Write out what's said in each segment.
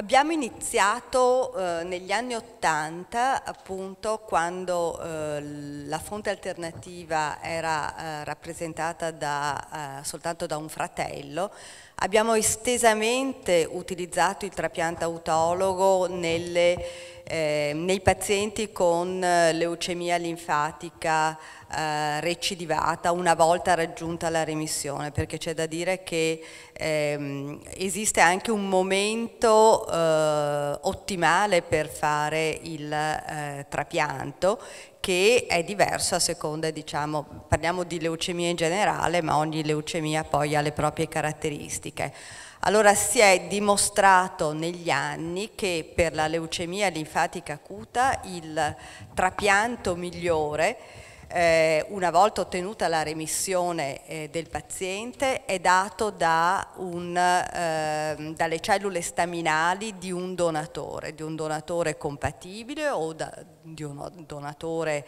Abbiamo iniziato negli anni '80, appunto, quando la fonte alternativa era rappresentata soltanto da un fratello. Abbiamo estesamente utilizzato il trapianto autologo nei pazienti con leucemia linfatica recidivata una volta raggiunta la remissione, perché c'è da dire che esiste anche un momento ottimale per fare il trapianto, che è diverso a seconda, diciamo, parliamo di leucemia in generale, ma ogni leucemia poi ha le proprie caratteristiche. Allora si è dimostrato negli anni che per la leucemia linfatica acuta il trapianto migliore, una volta ottenuta la remissione del paziente, è dato dalle cellule staminali di un donatore compatibile o di un donatore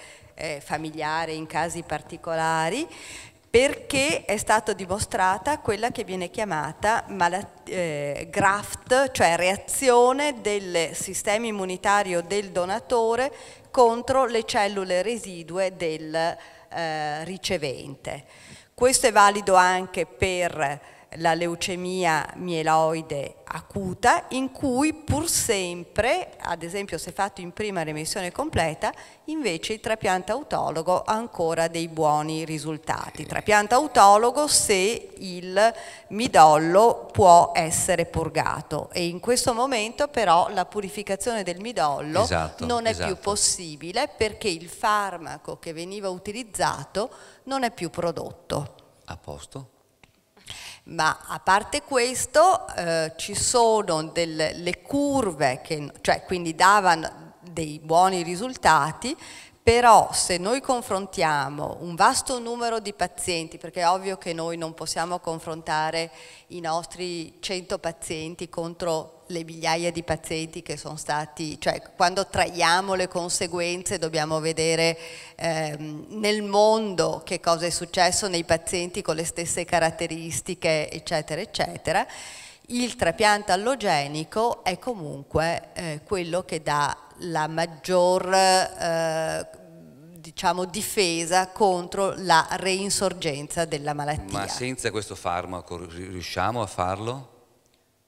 familiare in casi particolari, perché è stata dimostrata quella che viene chiamata graft, cioè reazione del sistema immunitario del donatore contro le cellule residue del ricevente. Questo è valido anche per la leucemia mieloide acuta, in cui pur sempre, ad esempio se fatto in prima remissione completa, invece il trapianto autologo ha ancora dei buoni risultati. Trapianto autologo se il midollo può essere purgato, e in questo momento però la purificazione del midollo non è più possibile, perché il farmaco che veniva utilizzato non è più prodotto. A posto. Ma a parte questo ci sono le curve che quindi davano dei buoni risultati, però se noi confrontiamo un vasto numero di pazienti, perché è ovvio che noi non possiamo confrontare i nostri 100 pazienti contro le migliaia di pazienti che sono stati, quando traiamo le conseguenze dobbiamo vedere nel mondo che cosa è successo nei pazienti con le stesse caratteristiche, eccetera, eccetera. Il trapianto allogenico è comunque quello che dà la maggior difesa contro la reinsorgenza della malattia. Ma senza questo farmaco riusciamo a farlo?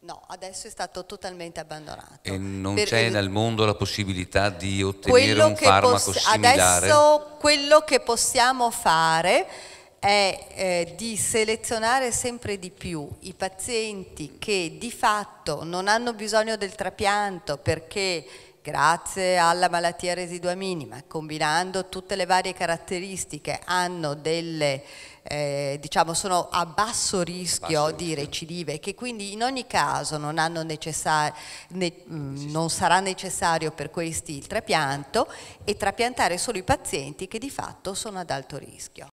No, adesso è stato totalmente abbandonato. E non c'è nel mondo la possibilità di ottenere un farmaco similare? Adesso quello che possiamo fare è di selezionare sempre di più i pazienti che di fatto non hanno bisogno del trapianto, perché grazie alla malattia residua minima, combinando tutte le varie caratteristiche, hanno delle... sono a basso rischio di recidive, che quindi in ogni caso non sarà necessario per questi il trapianto, e trapiantare solo i pazienti che di fatto sono ad alto rischio.